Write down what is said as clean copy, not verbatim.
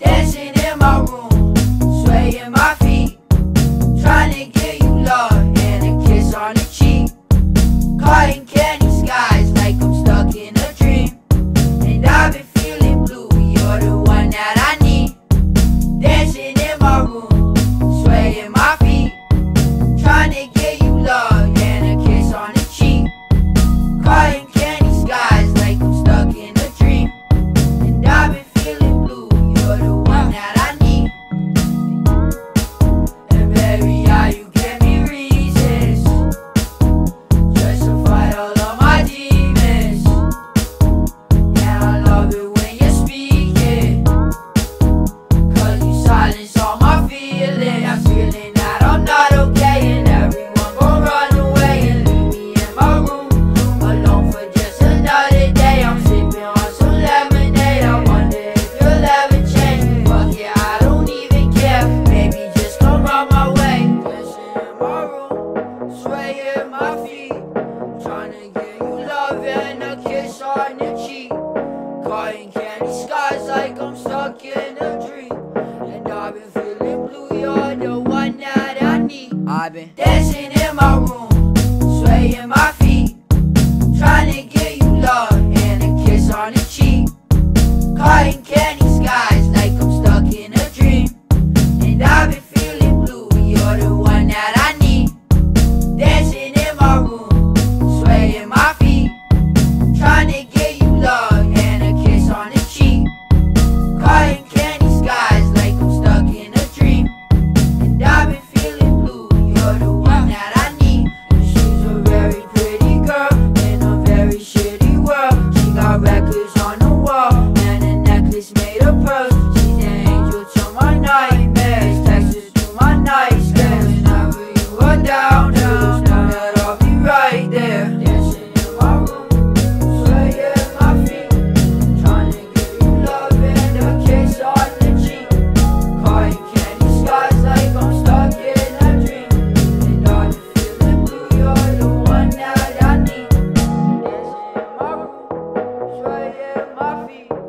dancing in my room, swaying my feet, trying to get you love and a kiss on the cheek. Caught in candy skies like I'm stuck in a dream, and I've been feeling blue, you're the one that I need. Dancing in my room, swaying my feet, trying to get you love and a kiss on the cheek. Caught in candy skies like I'm stuck in a dream, and I've been feeling blue, you're the one that I need. And baby, how you give me reasons, just to fight all of my demons. Yeah, I love it when you're speaking, cause you silence all my feelings. I'm feeling that I'm not okay, and everyone gon' run away and leave me in my room, alone for just another day. I'm sipping on some lemonade, I wonder if you'll ever change. Fuck yeah, I don't even care, maybe just come run my way. Dancing in my room, swaying my feet, trying to get you love and a kiss on your cheek. Caught in candy skies like I'm stuck in a dream, and I've been feeling blue, you're the one that I need. I've been dancing in my room, swaying my feet, trying to get you love and a kiss on the cheek. Caught in candy skies like I'm stuck in a dream, and I've been feeling blue, you're the one that I need. Dancing in my room, swaying my feet, trying to get you love and a kiss on the cheek. Caught in candy skies like I'm stuck in a dream, and I've been feeling blue, you're the one that I need. And she's a very pretty girl in a very shitty world. She got records on the wall and a necklace made of pearls. She's an angel to my nightmares, Texas to my nightstand. Whenever you are down, just know that I'll be right there. Dancing in my room, swaying my feet, trying to give you love and a kiss on the cheek. Caught in candy skies like I'm stuck in a dream, and I've been feeling blue, you're the one that I need. Dancing in my room, swaying my feet,